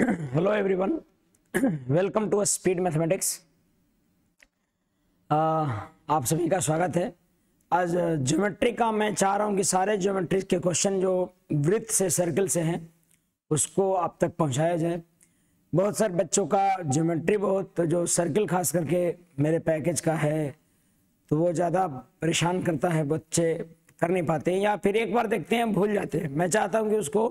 Hello everyone, welcome to speed mathematics. आप सभी का स्वागत है। आज ज्योमेट्री का मैं चाह रहा हूँ कि सारे ज्योमेट्री के क्वेश्चन जो वृत्त से सर्कल से हैं उसको आप तक पहुँचाया जाए। बहुत सारे बच्चों का ज्योमेट्री बहुत जो सर्कल खास करके मेरे पैकेज का है तो वो ज़्यादा परेशान करता है, बच्चे कर नहीं पाते हैं या फिर एक बार देखते हैं भूल जाते हैं। मैं चाहता हूँ कि उसको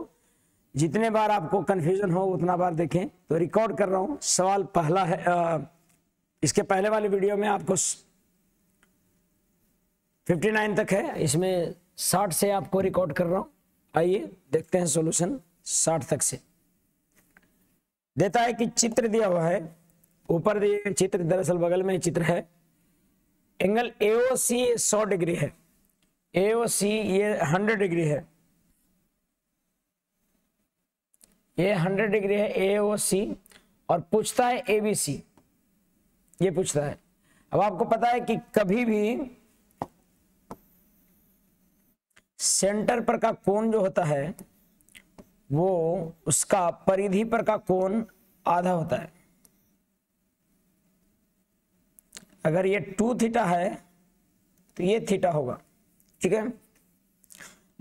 जितने बार आपको कन्फ्यूजन हो उतना बार देखें, तो रिकॉर्ड कर रहा हूँ। सवाल पहला है, इसके पहले वाले वीडियो में आपको 59 तक है, इसमें 60 से आपको रिकॉर्ड कर रहा हूँ। आइए देखते हैं सॉल्यूशन 60 तक से। देता है कि चित्र दिया हुआ है, ऊपर दिए गए चित्र दरअसल बगल में चित्र है। एंगल AOC 100 डिग्री है, AOC ये 100 डिग्री है, ये 100 डिग्री है AOC, और पूछता है ABC, ये पूछता है। अब आपको पता है कि कभी भी सेंटर पर का कोण जो होता है वो उसका परिधि पर का कोण आधा होता है। अगर ये 2 थीटा है तो ये थीटा होगा, ठीक है।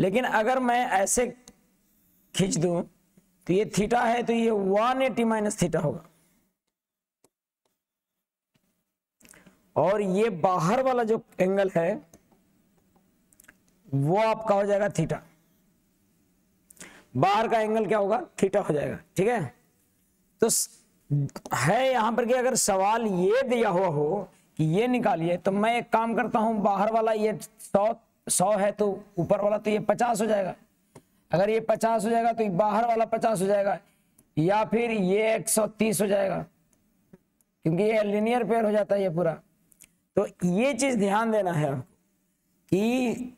लेकिन अगर मैं ऐसे खींच दूं तो ये थीटा है तो ये 180 माइनस थीटा होगा, और ये बाहर वाला जो एंगल है वो आपका हो जाएगा थीटा। बाहर का एंगल क्या होगा? थीटा हो जाएगा, ठीक है। तो है यहां पर कि अगर सवाल ये दिया हुआ हो कि ये निकालिए, तो मैं एक काम करता हूं, बाहर वाला ये 100 है तो ऊपर वाला तो ये 50 हो जाएगा। अगर ये 50 हो जाएगा तो बाहर वाला 50 हो जाएगा, या फिर ये 130 हो जाएगा, क्योंकि ये लिनियर पेयर हो जाता है ये पूरा। तो ये चीज ध्यान देना है आपको कि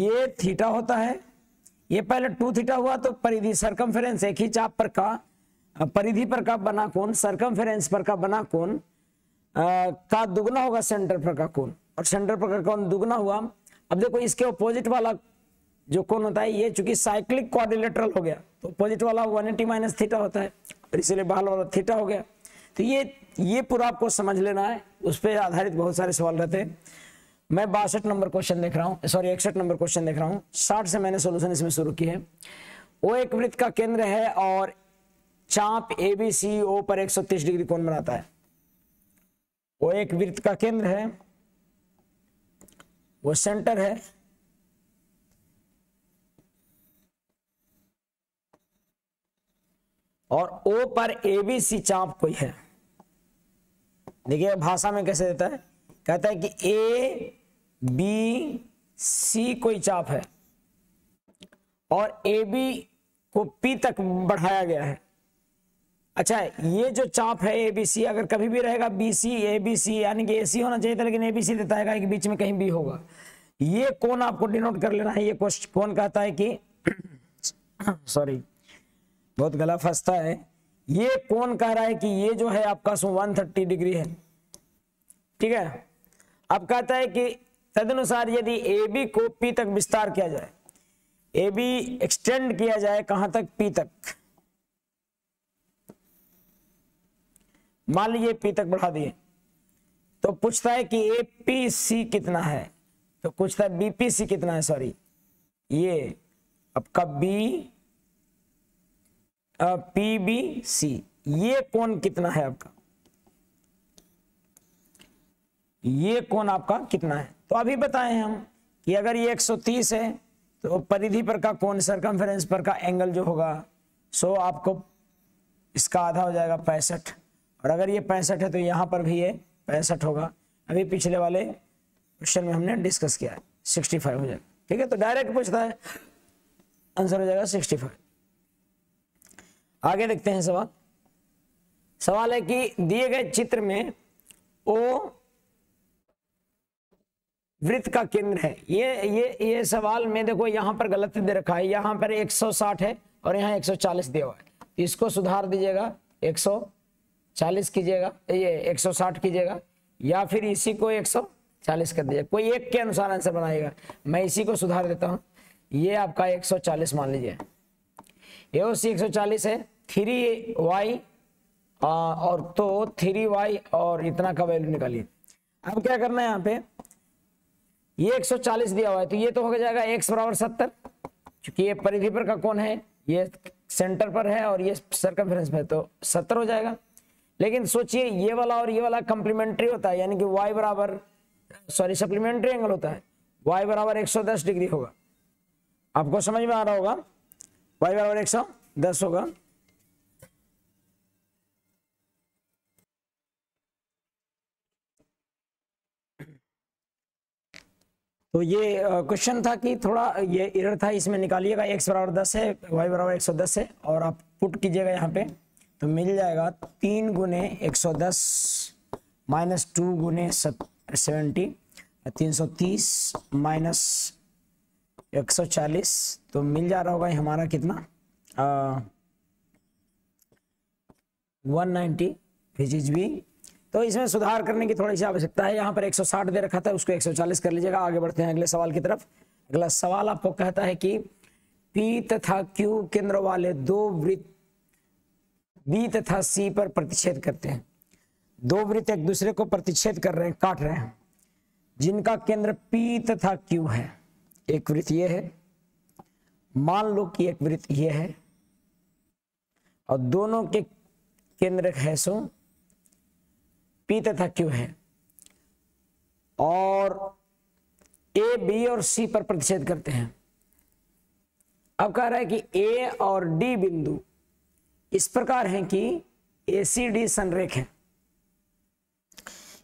ये थीटा होता है, ये पहले 2 थीटा हुआ तो परिधि सर्कमफेरेंस, एक ही चाप पर का परिधि पर का बना कोण सर्कमफेरेंस पर का बना कोण का दुगना होगा सेंटर पर का कोण, और सेंटर पर का कोण दुगना हुआ। अब देखो इसके अपोजिट वाला जो कोण होता है ये चूंकि साइक्लिक क्वाड्रिलेटरल हो गया तो अपोजिट वाला 180 माइनस थीटा होता है, और इसीलिए बाहर वाला थीटा हो गया। तो ये पूरा आपको समझ लेना है, उस पर आधारित बहुत सारे सवाल रहते हैं। मैं 61 नंबर क्वेश्चन देख रहा हूँ। 60 से मैंने सोल्यूशन इसमें शुरू की है। वो एक वृत्त का केंद्र है और चाप ABC O पर 130 डिग्री कोण बनाता है। वो एक वृत्त का केंद्र है, वो सेंटर है, और O पर ABC चाप कोई है। देखिए भाषा में कैसे देता है, कहता है कि ABC कोई चाप है और AB को P तक बढ़ाया गया है। अच्छा, ये जो चाप है ABC अगर कभी भी रहेगा BC ABC यानी कि AC होना चाहिए था, लेकिन ABC देता है कि बीच में कहीं B होगा। ये कोण आपको डिनोट कर लेना है। ये कोण कहता है कि सॉरी बहुत गला फंसता है। ये कौन कह रहा है कि ये जो है आपका 130 डिग्री है, ठीक है। अब कहता है कि तदनुसार यदि AB को P तक विस्तार किया जाए, AB एक्सटेंड किया जाए कहां तक? P तक। मान लीजिए P तक बढ़ा दिए, तो पूछता है कि APC कितना है, तो पूछता है BPC कितना है, सॉरी ये आपका PBC, ये कोण कितना है आपका, ये कोण आपका कितना है। तो अभी बताएं हम कि अगर ये 130 है तो परिधि पर का कोण सर्कमफेरेंस पर का एंगल जो होगा सो आपको इसका आधा हो जाएगा 65, और अगर ये 65 है तो यहाँ पर भी ये 65 होगा। अभी पिछले वाले क्वेश्चन में हमने डिस्कस किया है 65 हो जाएगा, ठीक है। तो डायरेक्ट पूछता है, आंसर हो जाएगा 65। आगे देखते हैं सवाल। सवाल है कि दिए गए चित्र में O वृत्त का केंद्र है। ये सवाल में देखो यहाँ पर गलती दे रखा है, यहाँ पर 160 है और यहाँ 140 दिया हुआ है। इसको सुधार दीजिएगा, 140 कीजिएगा, ये 160 कीजिएगा, या फिर इसी को 140 कर दीजिएगा, कोई एक के अनुसार आंसर बनाइएगा। मैं इसी को सुधार देता हूँ, ये आपका 140 मान लीजिए, AOC 140 है 3y और तो 3y और इतना का वैल्यू निकालिए। अब क्या करना है यहाँ पे, ये 140 दिया हुआ है तो ये तो हो जाएगा x बराबर 70, क्योंकि ये परिधि पर का कोण है, ये सेंटर पर है और ये सर्कमफ्रेंस पर, तो 70 हो जाएगा। लेकिन सोचिए ये वाला और ये वाला कॉम्प्लीमेंट्री होता है, यानी कि y बराबर सप्लीमेंट्री एंगल होता है, y बराबर 110 डिग्री होगा। आपको समझ में आ रहा होगा, y बराबर 110 होगा। तो ये क्वेश्चन था कि थोड़ा ये एरर था, इसमें निकालिएगा x बराबर 10 है, y बराबर 110 है, और आप पुट कीजिएगा यहाँ पे तो मिल जाएगा 3 गुने 110 माइनस 2 गुने 70 330 माइनस 140, तो मिल जा रहा होगा हमारा कितना 190 विच इज बी। तो इसमें सुधार करने की थोड़ी सी आवश्यकता है। यहाँ पर 160 दे रखा था, उसको 140 कर लीजिएगा। आगे बढ़ते हैं अगले सवाल की तरफ। अगला सवाल आपको कहता है कि P तथा Q केंद्र वाले दो वृत्त B तथा C पर प्रतिच्छेद करते हैं। दो वृत्त एक दूसरे को प्रतिच्छेद कर रहे हैं, काट रहे हैं, जिनका केंद्र P तथा Q है। एक वृत्त ये है, मान लो कि एक वृत्त ये है और दोनों के केंद्र है सो P तथा Q है, और A, B और C पर प्रतिच्छेद करते हैं। अब कह रहा है कि A और D बिंदु इस प्रकार हैं कि ACD संरेख है।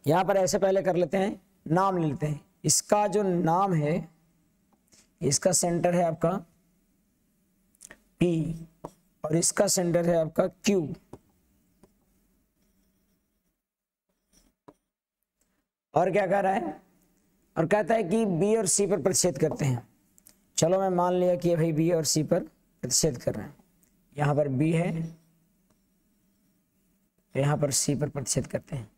यहां पर ऐसे पहले कर लेते हैं, नाम ले लेते हैं। इसका जो नाम है, इसका सेंटर है आपका P और इसका सेंटर है आपका Q, और क्या कह रहा है, और कहता है कि B और C पर प्रतिच्छेद करते हैं। चलो मैं मान लिया कि भाई B और C पर प्रतिच्छेद कर रहे हैं। यहाँ पर B है, यहाँ पर C पर प्रतिच्छेद करते हैं।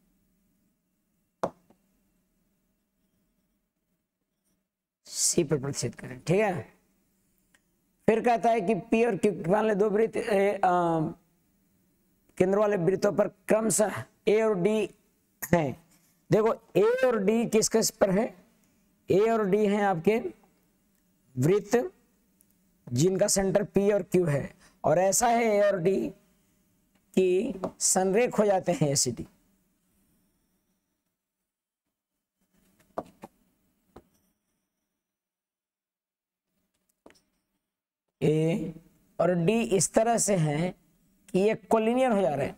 C पर प्रतिच्छेद करें, ठीक है। फिर कहता है कि P और Q वाले दो वृत्त केंद्र वाले वृत्तों पर क्रमशः A और D हैं। देखो A और D किस किस पर है, A और D हैं आपके वृत्त जिनका सेंटर P और Q है, और ऐसा है A और D की संरेख हो जाते हैं ACD। A और D इस तरह से हैं कि ये कोलिनियर हो जा रहे हैं।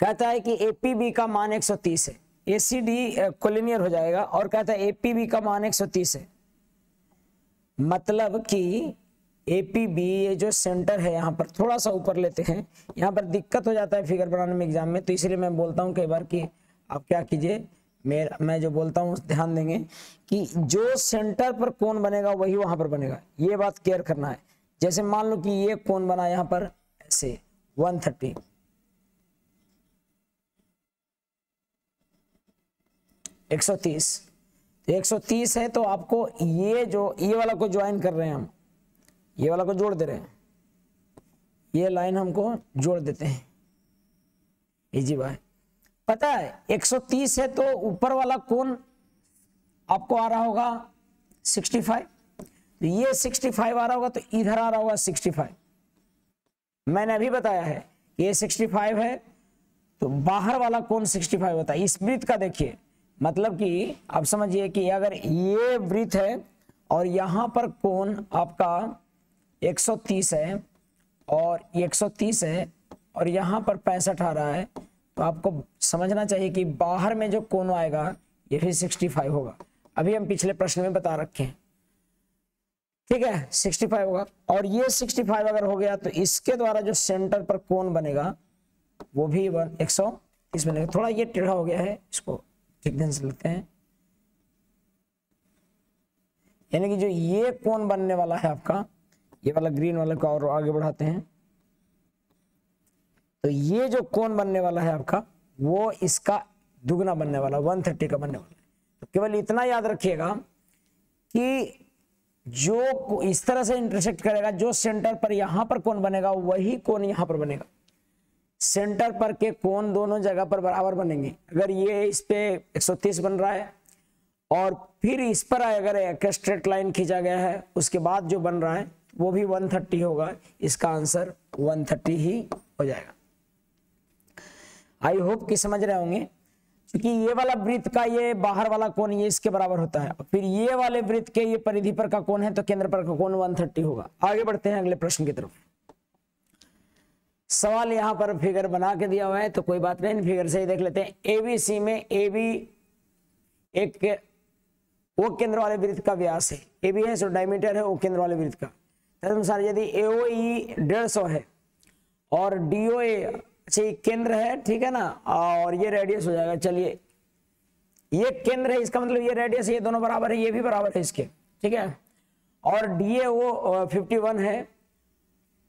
कहता है कि APB का मान 130 है, ACD कोलिनियर हो जाएगा, और कहता है APB का मान 130 है, मतलब कि APB ये जो सेंटर है यहाँ पर थोड़ा सा ऊपर लेते हैं। यहाँ पर दिक्कत हो जाता है फिगर बनाने में एग्जाम में, तो इसलिए मैं बोलता हूँ कई बार कि आप क्या कीजिए, मैं जो बोलता हूँ ध्यान देंगे कि जो सेंटर पर कोण बनेगा वही वहाँ पर बनेगा, ये बात केयर करना है। जैसे मान लो कि ये कोण बना यहाँ पर ऐसे 130, एक 130, 130 है, तो आपको ये जो ये वाला को ज्वाइन कर रहे हैं हम, ये वाला को जोड़ दे रहे हैं, ये लाइन हमको जोड़ देते हैं। इजी बात, पता है 130 है तो ऊपर वाला कोण आपको आ रहा होगा 65, तो ये 65 आ रहा होगा, तो इधर आ रहा होगा 65। मैंने अभी बताया है ये 65 है तो बाहर वाला कोण 65 होता है इस वृत्त का। देखिए मतलब कि आप समझिए कि अगर ये वृत्त है और यहाँ पर कोण आपका 130 है और 130 है और यहाँ पर 65 आ रहा है, तो आपको समझना चाहिए कि बाहर में जो कोण आएगा ये भी 65 होगा। अभी हम पिछले प्रश्न में बता रखे हैं, ठीक है, 65 होगा। और ये 65 अगर हो गया तो इसके द्वारा जो सेंटर पर कोण बनेगा वो भी 130 बनेगा। थोड़ा ये टेढ़ा हो गया है, इसको लेते हैं, यानी कि जो ये कोण बनने वाला है आपका, ये वाला ग्रीन वाले को और आगे बढ़ाते हैं, तो ये जो कोण बनने वाला है आपका वो इसका दुगना बनने वाला, 130 का बनने वाला है। तो केवल इतना याद रखिएगा कि जो इस तरह से इंटरसेक्ट करेगा, जो सेंटर पर यहां पर कोण बनेगा वही कोण यहां पर बनेगा। सेंटर पर के कोण दोनों जगह पर बराबर बनेंगे। अगर ये इस पे 130 बन रहा है और फिर इस पर अगर एक स्ट्रेट लाइन खींचा गया है, उसके बाद जो बन रहा है वो भी 130 होगा। इसका आंसर 130 ही हो जाएगा। आई होप कि समझ रहे होंगे, क्योंकि ये वाला वृत्त का ये बाहर वाला कोण ये इसके बराबर होता है, फिर ये वाले वृत्त के ये परिधि पर का कोण है, तो केंद्र पर का कोण 130 होगा। आगे बढ़ते हैं अगले प्रश्न की तरफ। सवाल यहाँ पर फिगर बना के दिया हुआ है, तो कोई बात नहीं, फिगर से ही देख लेते हैं। एबीसी में एबी एक वो केंद्र वाले वृत्त का व्यास है, एबी है सो डायमीटर है वो केंद्र वाले वृत्त का। तदनुसार यदि एओई 150 है और डीओए केंद्र है, ठीक है ना, और ये रेडियस हो जाएगा। चलिए ये केंद्र है, इसका मतलब ये रेडियस, ये दोनों बराबर है, ये भी बराबर है इसके, ठीक है। और डीएओ 51 है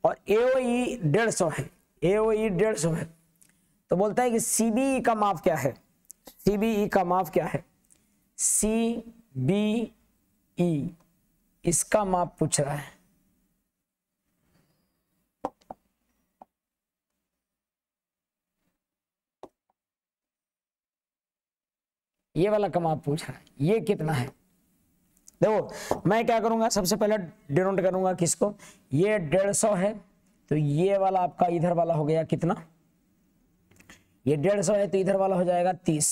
और एओई 150 है, एओई 150 है। तो बोलता है कि सीबीई का माप क्या है, सीबीई का माप क्या है, सीबीई इसका माप पूछ रहा है। ये वाला का माप पूछ रहा है, ये कितना है। देखो मैं क्या करूंगा, सबसे पहले डिनोट करूंगा किसको, ये 150 है तो ये वाला आपका इधर वाला हो गया कितना, ये 150 है तो इधर वाला हो जाएगा 30।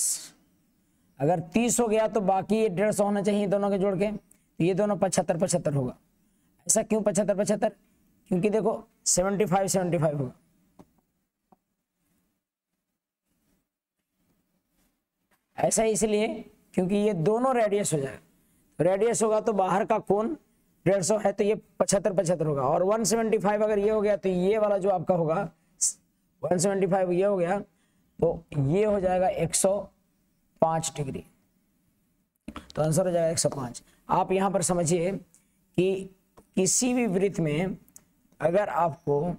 अगर 30 हो गया तो बाकी ये 150 होना चाहिए दोनों के जोड़ के, तो ये दोनों 75 75 होगा। ऐसा क्यों 75 75? क्योंकि देखो 75 75 होगा, ऐसा इसलिए क्योंकि ये दोनों रेडियस हो जाएगा। रेडियस होगा तो बाहर का कोण 150 है तो ये 75 75 होगा। और 175 अगर ये हो गया तो ये वाला जो आपका होगा 175 ये हो गया तो ये हो जाएगा 105 डिग्री। तो आंसर हो जाएगा 105। आप यहाँ पर समझिए कि किसी भी वृत्त में अगर आपको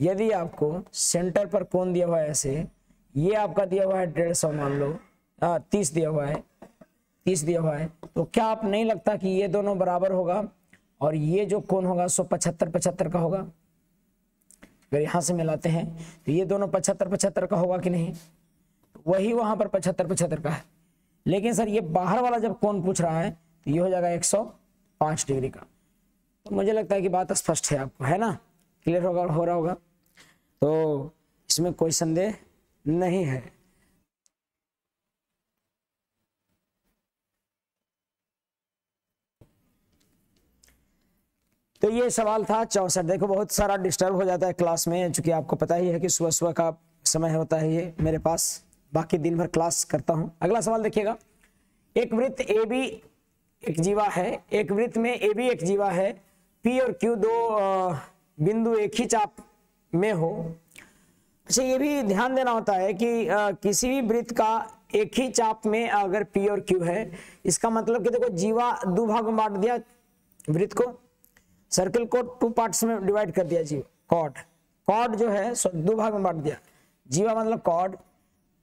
यदि आपको सेंटर पर कोण दिया हुआ है, ऐसे ये आपका दिया हुआ है 150 मान लो, 30 दिया हुआ है, 30 दिया हुआ है, तो क्या आप नहीं लगता कि ये दोनों बराबर होगा और ये जो कोण होगा सो 75 75 का होगा। अगर यहाँ से मिलाते हैं तो ये दोनों 75 75 का होगा कि नहीं, वही वहां पर 75 75 का है। लेकिन सर ये बाहर वाला जब कोण पूछ रहा है तो ये हो जाएगा 105 डिग्री का। तो मुझे लगता है कि बात स्पष्ट है आपको, है ना, क्लियर होगा, हो रहा होगा, तो इसमें कोई संदेह नहीं है। तो ये सवाल था 64। देखो बहुत सारा डिस्टर्ब हो जाता है क्लास में, चूंकि आपको पता ही है कि सुबह सुबह का समय होता है ये मेरे पास, बाकी दिन भर क्लास करता हूं। अगला सवाल देखिएगा, एक वृत्त ए बी एक जीवा है, एक वृत्त में ए बी एक जीवा है, पी और क्यू दो बिंदु एक ही चाप में हो। अच्छा ये भी ध्यान देना होता है कि किसी भी वृत्त का एक ही चाप में अगर P और Q है, इसका मतलब कि देखो जीवा दो भागों में बांट दिया वृत्त को, सर्कल को 2 पार्ट्स में डिवाइड कर दिया जीवा, कॉर्ड, कॉर्ड जो है सो दो भाग में बांट दिया, जीवा मतलब कॉर्ड,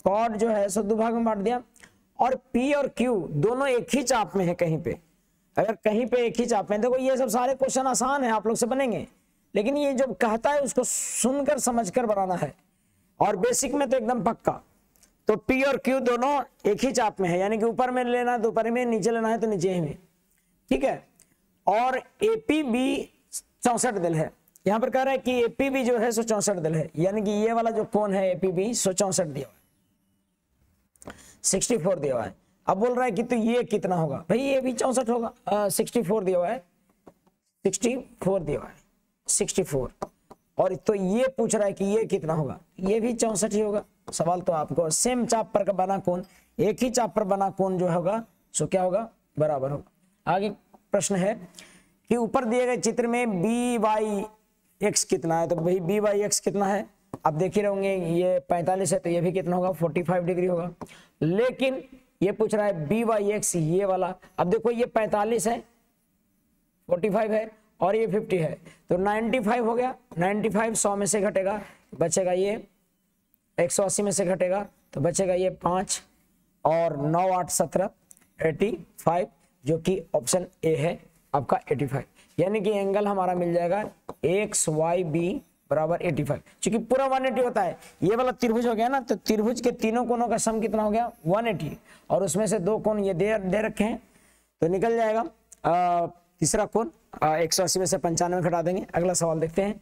कॉर्ड जो है सो दो भाग में बांट दिया। और P और Q दोनों एक ही चाप में है कहीं पे, अगर कहीं पे एक ही चाप में। देखो ये सब सारे क्वेश्चन आसान है आप लोग से बनेंगे, लेकिन ये जब कहता है उसको सुनकर समझकर बनाना है, और बेसिक में तो एकदम पक्का। तो P और Q दोनों एक ही चाप में है, यानी कि ऊपर में लेना है तो ऊपर में, नीचे लेना है तो नीचे में, ठीक है। और APB 64 दिल है, यहाँ पर कह रहा है कि APB जो है सो 64 दिल है, यानी कि ये वाला जो कोण है APB सो 64 दिया हुआ है, 64 दिया हुआ है। अब बोल रहा है कि तो ये कितना होगा, भाई ये भी 64 होगा, 64 दिया हुआ है, 64 दिया हुआ है, 64। और तो ये पूछ रहा है कि ये कितना होगा, ये भी 64 ही होगा। सवाल तो आपको सेम चाप पर बना कोण, एक ही चाप पर बना कोण जो होगा सो क्या होगा, बराबर होगा। आगे प्रश्न है कि ऊपर दिए गए चित्र में BYX कितना है, तो भाई BYX कितना है आप देख ही रहोगे, ये 45 है तो ये भी कितना होगा, 45 डिग्री होगा। लेकिन ये पूछ रहा है BYX ये वाला, अब देखो ये 45 है, 45 है और ये 50 है, तो 95 हो गया, 95 100 में से घटेगा, बचेगा ये 180 में से घटेगा तो बचेगा ये 5, और 9, 8, 17, 85 जो कि ऑप्शन ए है आपका 85। यानी कि एंगल हमारा मिल जाएगा XYB = 85। चूंकि पूरा 180 होता है, ये वाला त्रिभुज हो गया ना, तो त्रिभुज के तीनों कोनों का सम कितना हो गया 180, और उसमें से दो कोण ये दे रखे हैं, तो निकल जाएगा तीसरा कोण 180 में से 95 घटा देंगे। अगला सवाल देखते हैं।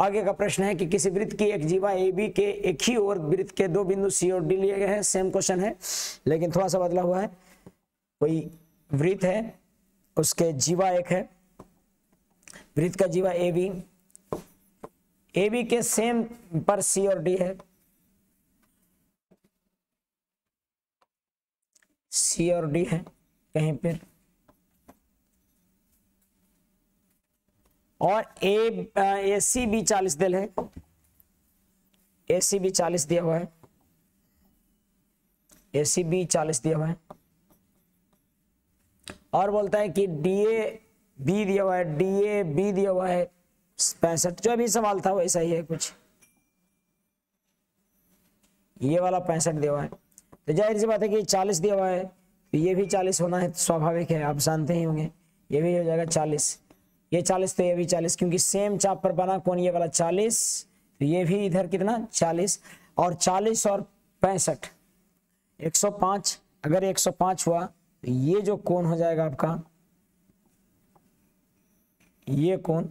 आगे का प्रश्न है कि किसी वृत्त की एक जीवा ए बी के एक ही ओर वृत्त के दो बिंदु सी और डी लिए गए हैं। सेम क्वेश्चन है लेकिन थोड़ा सा बदला हुआ है। कोई वृत्त है, उसके जीवा एक है, वृत्त का जीवा ए बी के सेम पर सी और डी है, सी और डी है कहीं पर, और ए सी बी 40 दिल है, ए सी बी 40 दिया हुआ है, ए सी बी 40 दिया हुआ है, और बोलता है कि डी ए बी दिया हुआ है, डी ए बी दिया हुआ है 65। जो अभी सवाल था वैसा ही है कुछ, ये वाला 65 दिया हुआ है, तो जाहिर सी बात है कि 40 दिया हुआ है तो ये भी 40 होना है, स्वाभाविक है, आप जानते ही होंगे। ये भी हो जाएगा 40, ये 40 तो ये भी 40, क्योंकि सेम चाप पर बना कौन ये वाला 40, तो ये भी इधर कितना 40, और 40 और 65 105। अगर 105 हुआ तो ये जो कोण हो जाएगा आपका, ये कोण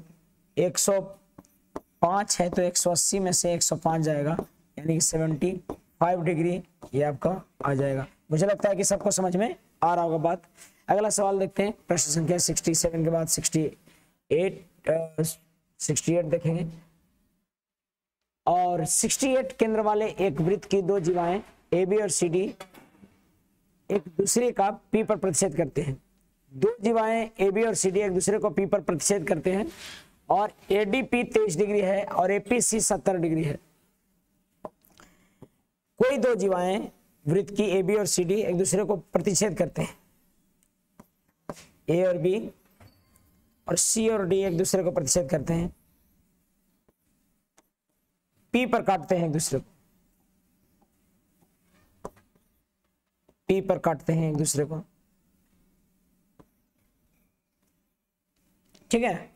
105 है, तो 180 में से 105 जाएगा, यानी कि 75 डिग्री ये आपका आ जाएगा। मुझे लगता है कि सबको समझ में आ रहा होगा बात। अगला सवाल देखते हैं। प्रश्न संख्या 67 के बाद 68 देखेंगे। और 68 केंद्र वाले एक वृत्त की दो जीवाएं ए बी और सी डी एक दूसरे का पी पर प्रतिच्छेद करते हैं। दो जीवाएं ए बी और सी डी एक दूसरे को पी पर प्रतिच्छेद करते हैं, और एडीपी 23 डिग्री है और एपीसी 70 डिग्री है। कोई दो जीवाएं वृत्त की ए बी और सी डी एक दूसरे को प्रतिच्छेद करते हैं, ए और बी और सी और डी एक दूसरे को प्रतिच्छेद करते हैं, पी पर काटते हैं एक दूसरे को, पी पर काटते हैं एक दूसरे को, ठीक है।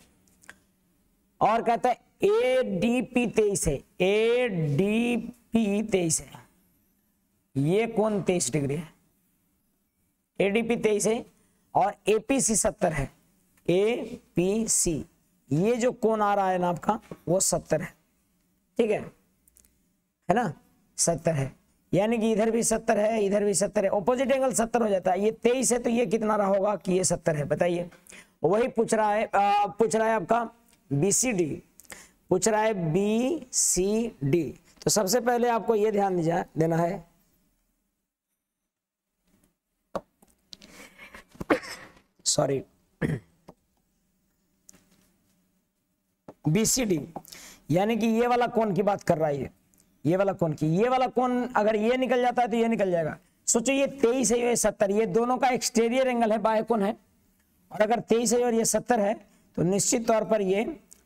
और कहता है ADP 23 है, ADP 23 है, ये कोण 23 डिग्री है, ADP 23 है, और APC 70 है, APC ये जो कोण आ रहा है ना आपका वो 70 है, ठीक है ना, 70 है, यानी कि इधर भी 70 है, इधर भी 70 है, ऑपोजिट एंगल 70 हो जाता है। ये 23 है तो ये कितना रहा होगा कि ये 70 है, बताइए। वही पूछ रहा है आपका BCD, पूछ रहा है BCD, तो सबसे पहले आपको ये ध्यान देना है सॉरी BCD, यानी कि ये वाला कोण की बात कर रहा है, ये वाला कोण की, ये वाला कोण अगर ये निकल जाता है तो ये निकल जाएगा। सोचो ये 23 है ये 70, ये दोनों का एक्सटीरियर एंगल है, बाह्य कोण है, और अगर 23 है और ये 70 है तो निश्चित तौर पर ये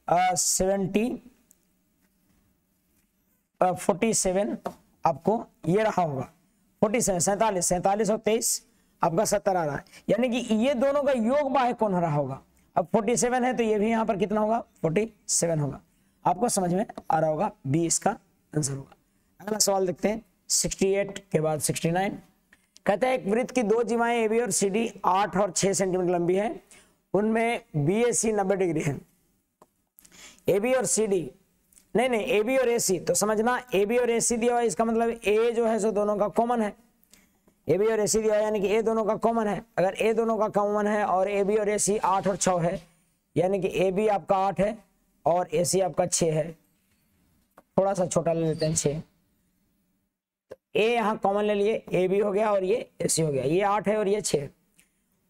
47 आपको ये रहा होगा, 47, 47 और 23 आपका 70 आ रहा है, यानी कि ये दोनों का योग बाह्य कोण रहा होगा। अब 47 है तो ये भी यहाँ पर कितना होगा 47 होगा, आपको समझ में आ रहा होगा, बी इसका आंसर होगा। अगला सवाल देखते हैं 68 के बाद 69। कहता है एक वृत्त की दो जीवाएं ए बी और सी डी 8 और 6 सेंटीमीटर लंबी है, उनमें बी ए सी 90 डिग्री है। ए बी और सी डी नहीं, ए बी और ए सी, तो समझना ए बी और ए सी दिया हुआ है, इसका मतलब ए जो है सो दोनों का कॉमन है, ए बी और ए सी दिया है यानी कि ए दोनों का कॉमन है। अगर ए दोनों का कॉमन है और ए बी और ए सी 8 और 6 है, यानी कि ए बी आपका 8 है और ए सी आपका 6 है, थोड़ा सा छोटा ले लेते हैं 6, ए यहाँ कॉमन ले लिए, ए बी हो गया और ये ए सी हो गया, ये 8 है और ये 6 है।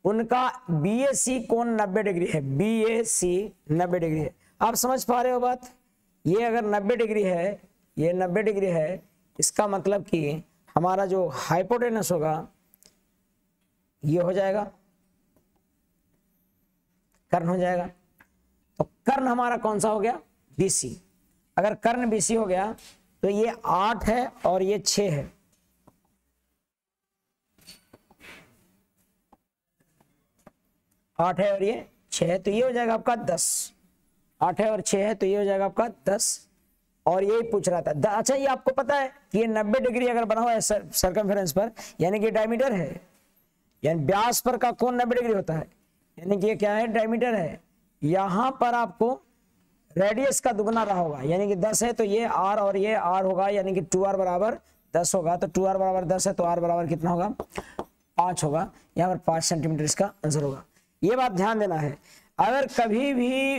उनका बी ए सी कोण 90 डिग्री है, बी ए सी 90 डिग्री है। आप समझ पा रहे हो बात, ये अगर 90 डिग्री है, ये 90 डिग्री है, इसका मतलब कि हमारा जो हाइपोटेनस होगा ये हो जाएगा कर्ण हो जाएगा, तो कर्ण हमारा कौन सा हो गया बी सी। अगर कर्ण बी सी हो गया तो ये 8 है और ये 6 है, 8 है और ये 6 है तो ये हो जाएगा आपका 10। 8 है और 6 है तो ये हो जाएगा आपका 10। और ये पूछ रहा था अच्छा ये आपको पता है कि ये 90 डिग्री अगर बना हुआ है सर्कमफेरेंस पर यानी कि डायमीटर है, यानी व्यास पर का कोण 90 डिग्री होता है, यानी कि ये क्या है डायमीटर है। यहाँ पर आपको रेडियस का दुगना रहा होगा यानी कि 10 है तो ये r और ये r होगा यानी कि 2r बराबर 10 होगा। तो 2r बराबर 10 है तो r बराबर कितना होगा 5 होगा। यहाँ पर 5 सेंटीमीटर इसका आंसर होगा। ये बात ध्यान देना है, अगर कभी भी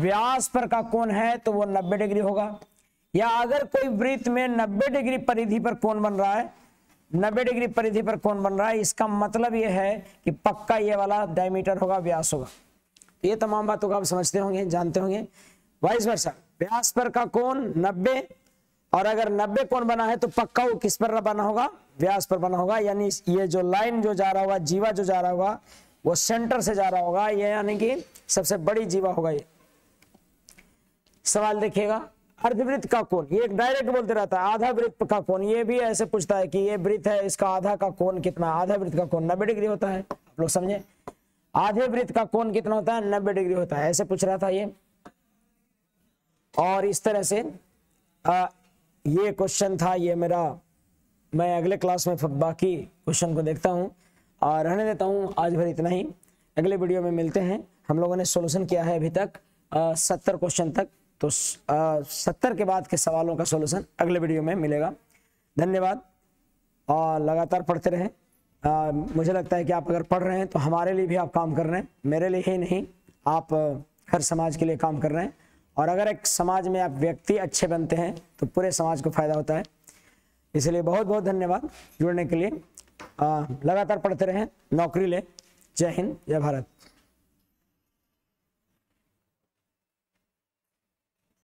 व्यास पर का कोण है तो वो 90 डिग्री होगा, या अगर कोई वृत्त में 90 डिग्री परिधि पर कोण बन रहा है, 90 डिग्री परिधि पर कोण बन रहा है, इसका मतलब ये है कि पक्का ये वाला डायमीटर होगा, व्यास होगा। ये तमाम बातों को आप समझते होंगे, जानते होंगे। वाइस वर्सा व्यास पर का कोण 90 और अगर 90 कोण बना है तो पक्का वो किस पर बना होगा, व्यास पर बना होगा। यानी ये जो लाइन जो जा रहा होगा, जीवा जो जा रहा होगा वो सेंटर से जा रहा होगा, ये यानी कि सबसे बड़ी जीवा होगा। ये सवाल देखिएगा अर्धवृत्त का कोण, ये एक डायरेक्ट बोलते रहता है। आधा वृत्त का कोण ये भी ऐसे पूछता है कि ये वृत्त है, इसका आधा का कोण कितना, आधा वृत्त का कोण 90 डिग्री होता है। आप लोग समझे आधे वृत्त का कोण कितना होता है 90 डिग्री होता है, ऐसे पूछ रहा था ये। और इस तरह से ये क्वेश्चन था ये मेरा। मैं अगले क्लास में बाकी क्वेश्चन को देखता हूँ और रहने देता हूँ आज भर इतना ही। अगले वीडियो में मिलते हैं। हम लोगों ने सॉल्यूशन किया है अभी तक 70 क्वेश्चन तक, तो 70 के बाद के सवालों का सॉल्यूशन अगले वीडियो में मिलेगा। धन्यवाद और लगातार पढ़ते रहें। मुझे लगता है कि आप अगर पढ़ रहे हैं तो हमारे लिए भी आप काम कर रहे हैं, मेरे लिए ही नहीं आप हर समाज के लिए काम कर रहे हैं। और अगर एक समाज में आप व्यक्ति अच्छे बनते हैं तो पूरे समाज को फायदा होता है। इसलिए बहुत बहुत धन्यवाद जुड़ने के लिए। लगातार पढ़ते रहें, नौकरी लें। जय हिंद, जय भारत।